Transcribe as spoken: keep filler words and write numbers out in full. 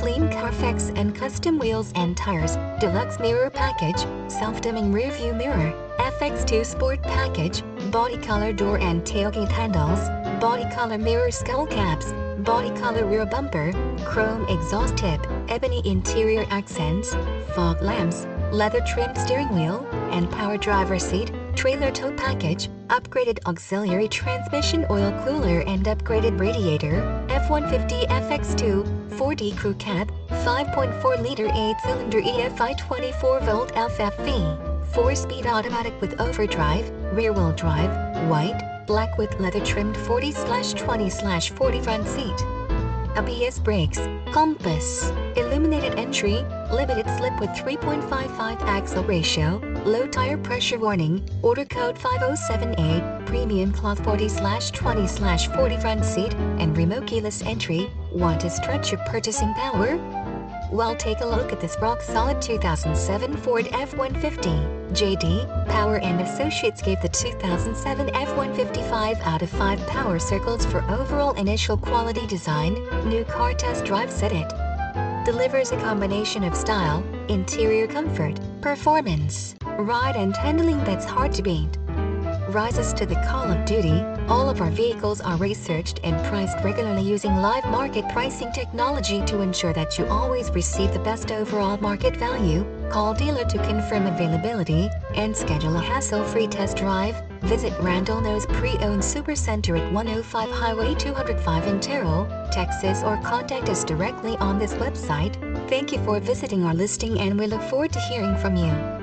clean Carfax and custom wheels and tires, deluxe mirror package, self-dimming rearview mirror, F X two sport package, body color door and tailgate handles, body color mirror skull caps, body color rear bumper, chrome exhaust tip, ebony interior accents, fog lamps, leather trimmed steering wheel, and power driver seat, trailer tow package, upgraded auxiliary transmission oil cooler and upgraded radiator, F one fifty F X two, four D crew cab, five point four liter eight cylinder E F I twenty-four volt F F V, four speed automatic with overdrive, rear-wheel drive, white, black with leather-trimmed forty twenty forty front seat. A B S brakes, compass, illuminated entry, limited slip with three point five five axle ratio, low tire pressure warning, order code five oh seven eight, premium cloth forty twenty forty front seat, and remote keyless entry. Want to stretch your purchasing power? Well, take a look at this rock-solid two thousand seven Ford F one fifty. J D Power and Associates gave the two thousand seven F one fifty five out of five power circles for overall initial quality design. New car test drive said it delivers a combination of style, interior comfort, performance, ride and handling that's hard to beat. Rises to the call of duty. All of our vehicles are researched and priced regularly using live market pricing technology to ensure that you always receive the best overall market value. Call dealer to confirm availability and schedule a hassle-free test drive. Visit Randall Noe's pre-owned Supercenter at one oh five Highway two hundred five in Terrell, Texas, or contact us directly on this website. Thank you for visiting our listing, and we look forward to hearing from you.